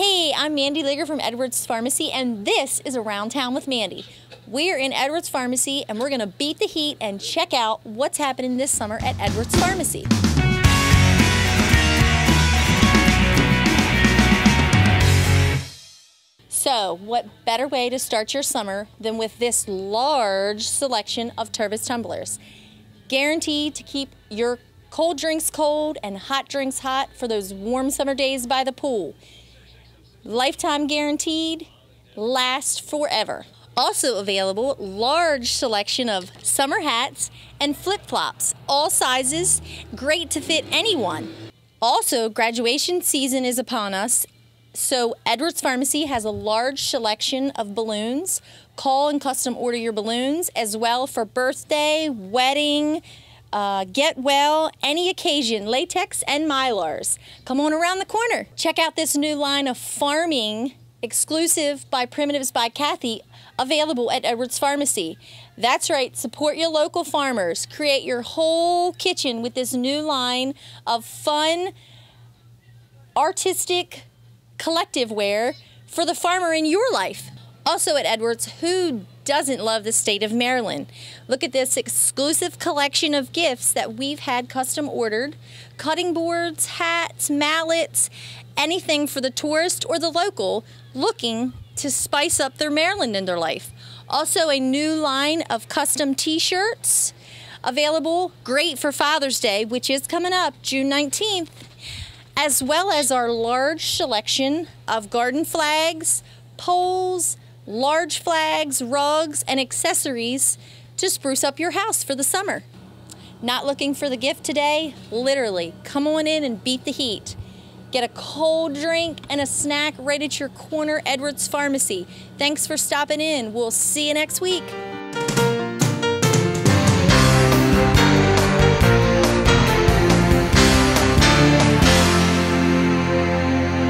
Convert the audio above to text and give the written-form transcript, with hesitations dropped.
Hey, I'm Mandy Leger from Edwards Pharmacy, and this is Around Town with Mandy. We're in Edwards Pharmacy, and we're going to beat the heat and check out what's happening this summer at Edwards Pharmacy. So, what better way to start your summer than with this large selection of Tervis tumblers? Guaranteed to keep your cold drinks cold and hot drinks hot for those warm summer days by the pool. Lifetime guaranteed, last forever. Also available, large selection of summer hats and flip-flops, all sizes, great to fit anyone. Also, graduation season is upon us, so Edwards Pharmacy has a large selection of balloons. Call and custom order your balloons as well for birthday, wedding, get well, any occasion, latex and mylars. Come on around the corner. Check out this new line of farming exclusive by Primitives by Kathy available at Edwards Pharmacy. That's right, support your local farmers. Create your whole kitchen with this new line of fun, artistic, collective wear for the farmer in your life. Also at Edwards, who doesn't love the state of Maryland? Look at this exclusive collection of gifts that we've had custom ordered. Cutting boards, hats, mallets, anything for the tourist or the local looking to spice up their Maryland in their life. Also a new line of custom t-shirts available, great for Father's Day, which is coming up June 19th, as well as our large selection of garden flags, poles, large flags, rugs, and accessories to spruce up your house for the summer. Not looking for the gift today? Literally, come on in and beat the heat. Get a cold drink and a snack right at your corner Edwards Pharmacy. Thanks for stopping in. We'll see you next week.